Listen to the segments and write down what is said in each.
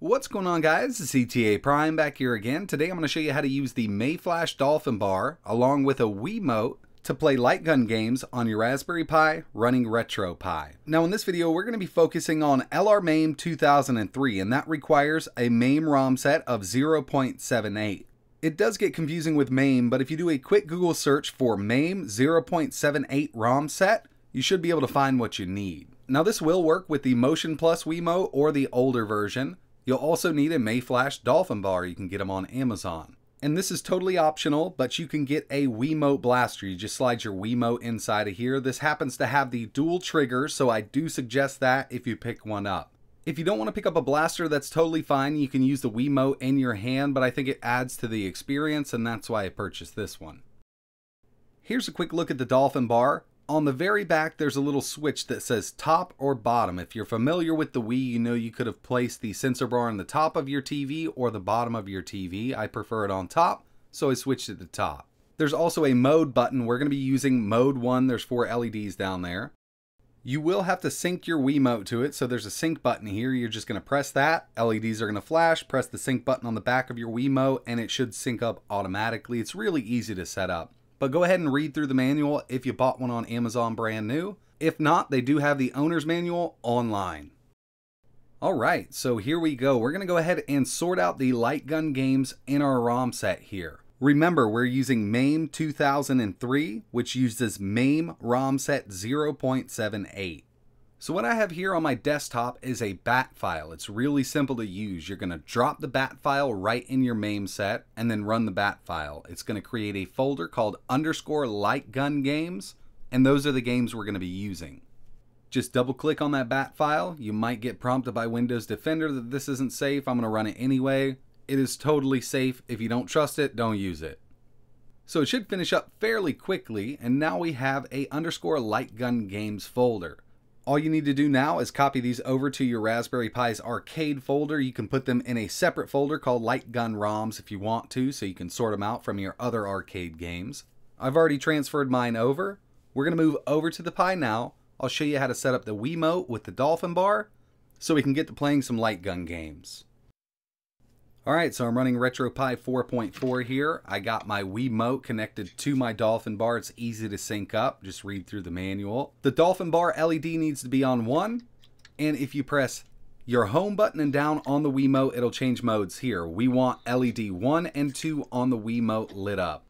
What's going on, guys? It's ETA Prime back here again. Today I'm going to show you how to use the Mayflash Dolphin Bar along with a Wiimote to play light gun games on your Raspberry Pi running RetroPie. Now in this video we're going to be focusing on LR MAME 2003, and that requires a MAME ROM set of 0.78. It does get confusing with MAME, but if you do a quick Google search for MAME 0.78 ROM set, you should be able to find what you need. Now this will work with the Motion Plus Wiimote or the older version. You'll also need a Mayflash Dolphin Bar. You can get them on Amazon. And this is totally optional, but you can get a Wiimote blaster. You just slide your Wiimote inside of here. This happens to have the dual trigger, so I do suggest that if you pick one up. If you don't want to pick up a blaster, that's totally fine. You can use the Wiimote in your hand, but I think it adds to the experience, and that's why I purchased this one. Here's a quick look at the Dolphin Bar. On the very back, there's a little switch that says top or bottom. If you're familiar with the Wii, you know you could have placed the sensor bar on the top of your TV or the bottom of your TV. I prefer it on top, so I switched it to top. There's also a mode button. We're going to be using mode 1. There's 4 LEDs down there. You will have to sync your Wiimote to it, so there's a sync button here. You're just going to press that. LEDs are going to flash. Press the sync button on the back of your Wiimote, and it should sync up automatically. It's really easy to set up. But go ahead and read through the manual if you bought one on Amazon brand new. If not, they do have the owner's manual online. Alright, so here we go. We're going to go ahead and sort out the light gun games in our ROM set here. Remember, we're using MAME 2003, which uses MAME ROM set 0.78. So what I have here on my desktop is a bat file. It's really simple to use. You're going to drop the bat file right in your MAME set and then run the bat file. It's going to create a folder called _light gun games, and those are the games we're going to be using. Just double click on that bat file. You might get prompted by Windows Defender that this isn't safe. I'm going to run it anyway. It is totally safe. If you don't trust it, don't use it. So it should finish up fairly quickly, and now we have a _light gun games folder. All you need to do now is copy these over to your Raspberry Pi's arcade folder. You can put them in a separate folder called Light Gun ROMs if you want to, so you can sort them out from your other arcade games. I've already transferred mine over. We're going to move over to the Pi now. I'll show you how to set up the Wiimote with the Dolphin Bar so we can get to playing some light gun games. Alright, so I'm running RetroPie 4.4 here. I got my Wiimote connected to my Dolphin Bar. It's easy to sync up. Just read through the manual. The Dolphin Bar LED needs to be on 1. And if you press your home button and down on the Wiimote, it'll change modes here. We want LED 1 and 2 on the Wiimote lit up.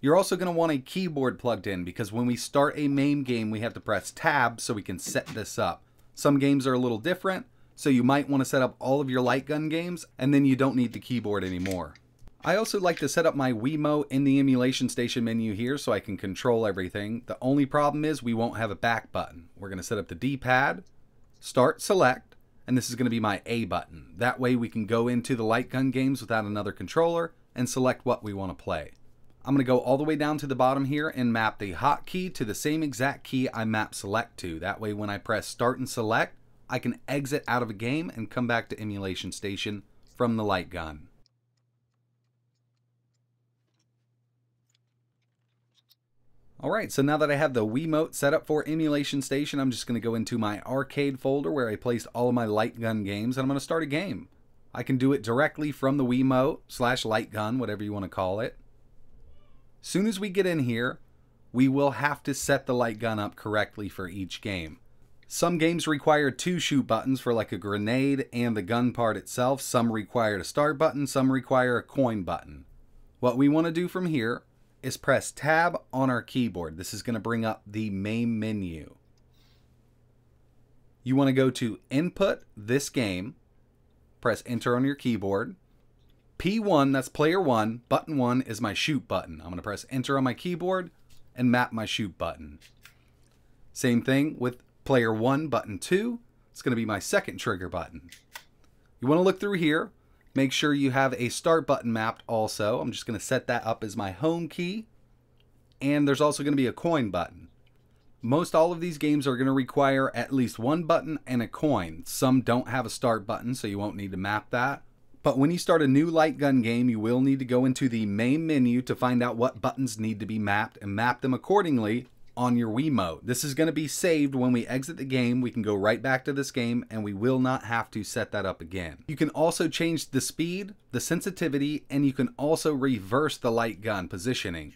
You're also going to want a keyboard plugged in, because when we start a MAME game, we have to press tab so we can set this up. Some games are a little different, so you might want to set up all of your light gun games, and then you don't need the keyboard anymore. I also like to set up my Wiimote in the Emulation Station menu here so I can control everything. The only problem is we won't have a back button. We're going to set up the D-pad, start, select, and this is going to be my A button. That way we can go into the light gun games without another controller and select what we want to play. I'm going to go all the way down to the bottom here and map the hotkey to the same exact key I mapped select to. That way when I press start and select, I can exit out of a game and come back to Emulation Station from the light gun. Alright, so now that I have the Wiimote set up for Emulation Station, I'm just going to go into my arcade folder where I placed all of my light gun games, and I'm going to start a game. I can do it directly from the Wiimote / light gun, whatever you want to call it. Soon as we get in here, we will have to set the light gun up correctly for each game. Some games require 2 shoot buttons for like a grenade and the gun part itself. Some require a start button, some require a coin button. What we want to do from here is press tab on our keyboard. This is going to bring up the main menu. You want to go to input, this game, press enter on your keyboard. P1, that's player 1, button 1 is my shoot button. I'm going to press enter on my keyboard and map my shoot button. Same thing with player 1, button 2, it's going to be my second trigger button. You want to look through here, make sure you have a start button mapped also. I'm just going to set that up as my home key, and there's also going to be a coin button. Most all of these games are going to require at least 1 button and a coin. Some don't have a start button, so you won't need to map that. But when you start a new light gun game, you will need to go into the main menu to find out what buttons need to be mapped and map them accordingly on your Wiimote. This is going to be saved when we exit the game. We can go right back to this game and we will not have to set that up again. You can also change the speed, the sensitivity, and you can also reverse the light gun positioning.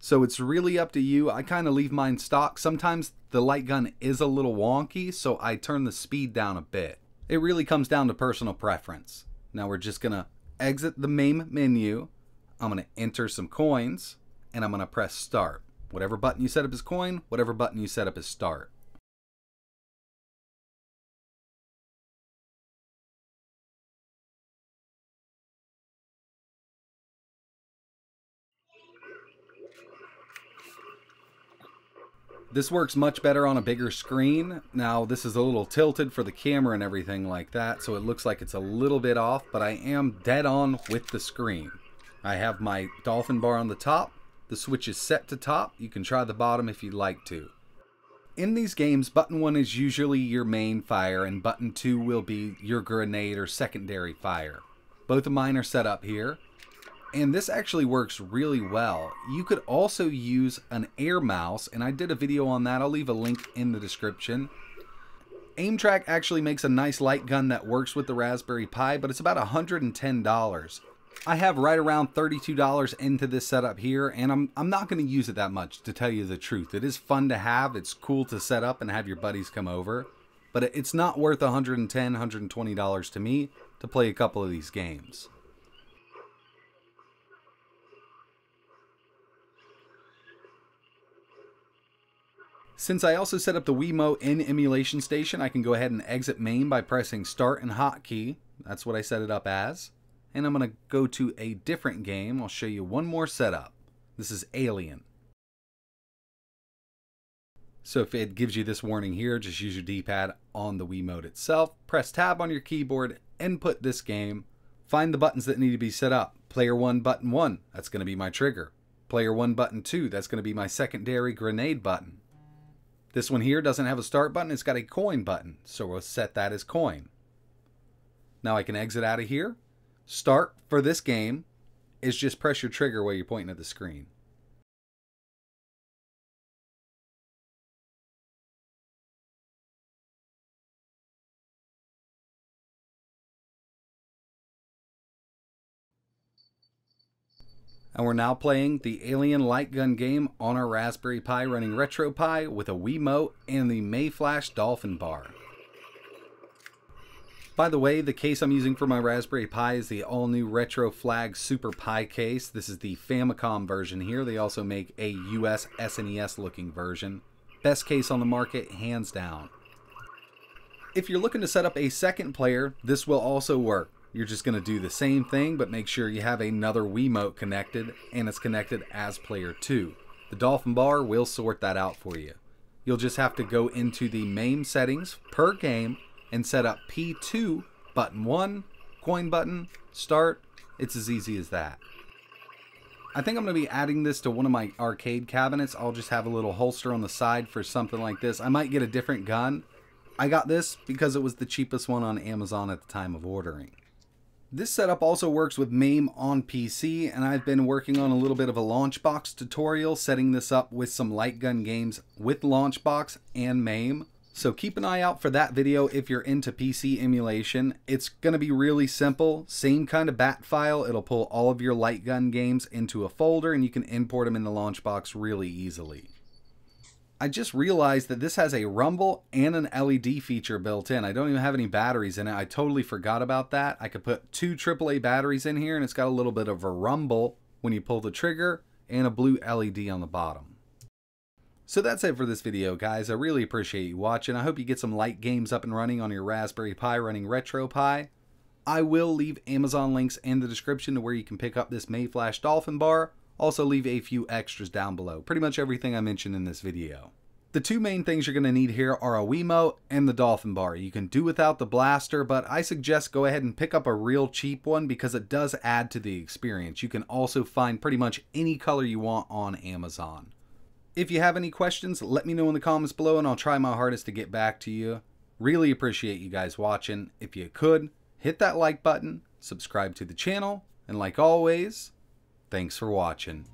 So it's really up to you. I kind of leave mine stock. Sometimes the light gun is a little wonky, so I turn the speed down a bit. It really comes down to personal preference. Now we're just going to exit the MAME menu. I'm going to enter some coins, and I'm going to press start. Whatever button you set up is coin, whatever button you set up is start. This works much better on a bigger screen. Now, this is a little tilted for the camera and everything like that, so it looks like it's a little bit off, but I am dead on with the screen. I have my Dolphin Bar on the top. The switch is set to top. You can try the bottom if you'd like to. In these games, button 1 is usually your main fire, and button 2 will be your grenade or secondary fire. Both of mine are set up here. And this actually works really well. You could also use an air mouse, and I did a video on that. I'll leave a link in the description. AimTrak actually makes a nice light gun that works with the Raspberry Pi, but it's about $110. I have right around $32 into this setup here, and I'm not going to use it that much, to tell you the truth. It is fun to have. It's cool to set up and have your buddies come over, but it's not worth $110, $120 to me to play a couple of these games. Since I also set up the Wiimote in Emulation Station, I can go ahead and exit MAME by pressing Start and Hotkey. That's what I set it up as. And I'm going to go to a different game. I'll show you one more setup. This is Alien. So if it gives you this warning here, just use your D-pad on the Wiimote itself. Press Tab on your keyboard, input this game. Find the buttons that need to be set up. Player 1, button 1. That's going to be my trigger. Player 1, button 2. That's going to be my secondary grenade button. This one here doesn't have a start button, it's got a coin button, so we'll set that as coin. Now I can exit out of here. Start for this game is just press your trigger while you're pointing at the screen. And we're now playing the Alien light gun game on our Raspberry Pi running RetroPie with a Wiimote and the Mayflash Dolphin Bar. By the way, the case I'm using for my Raspberry Pi is the all-new Retro Flag Super Pi case. This is the Famicom version here. They also make a US SNES looking version. Best case on the market, hands down. If you're looking to set up a second player, this will also work. You're just going to do the same thing, but make sure you have another Wiimote connected, and it's connected as player 2. The Dolphin Bar will sort that out for you. You'll just have to go into the MAME settings per game and set up P2, button 1, coin button, start. It's as easy as that. I think I'm going to be adding this to one of my arcade cabinets. I'll just have a little holster on the side for something like this. I might get a different gun. I got this because it was the cheapest one on Amazon at the time of ordering. This setup also works with MAME on PC, and I've been working on a little bit of a LaunchBox tutorial, setting this up with some light gun games with LaunchBox and MAME. So keep an eye out for that video if you're into PC emulation. It's going to be really simple, same kind of bat file. It'll pull all of your light gun games into a folder, and you can import them into LaunchBox really easily. I just realized that this has a rumble and an LED feature built in. I don't even have any batteries in it. I totally forgot about that. I could put 2 AAA batteries in here, and it's got a little bit of a rumble when you pull the trigger and a blue LED on the bottom. So that's it for this video, guys. I really appreciate you watching. I hope you get some light games up and running on your Raspberry Pi running RetroPie. I will leave Amazon links in the description to where you can pick up this Mayflash Dolphin Bar. Also leave a few extras down below, pretty much everything I mentioned in this video. The two main things you're going to need here are a Wiimote and the Dolphin Bar. You can do without the blaster, but I suggest go ahead and pick up a real cheap one because it does add to the experience. You can also find pretty much any color you want on Amazon. If you have any questions, let me know in the comments below and I'll try my hardest to get back to you. Really appreciate you guys watching. If you could, hit that like button, subscribe to the channel, and like always, thanks for watching.